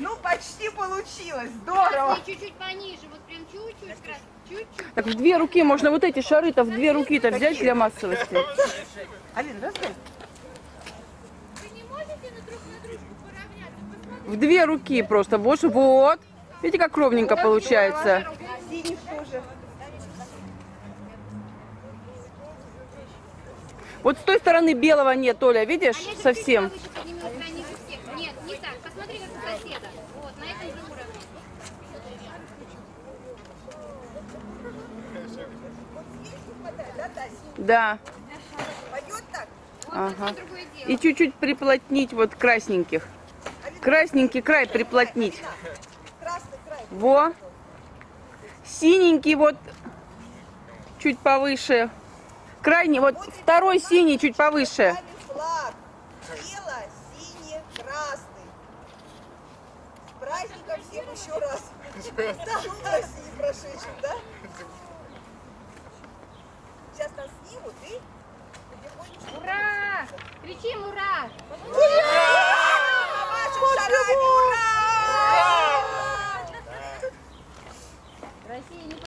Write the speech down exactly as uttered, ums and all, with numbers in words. Ну, почти получилось. Здорово. Чуть-чуть пониже, вот прям чуть-чуть. Чуть-чуть. Так в две руки можно вот эти шары-то в две руки-то взять для массовости. Алина, раздай. Вы не можете друг на дружку поравняться? В две руки просто. Вот, вот. Видите, как ровненько получается. Вот с той стороны белого нет, Оля, видишь, а совсем. Нет, не так. Посмотри, как у соседа. Вот, на этом же уровне. Да. Пойдет так? Ага. И чуть-чуть приплотнить вот красненьких. Красненький край приплотнить. Во. Синенький вот чуть повыше. Крайний, вот второй синий чуть повыше. Праздником всем еще раз. Да? Сейчас нас снимут и потихонечку. Ура! Кричим ура! Ура! Шарами, ура! Россия не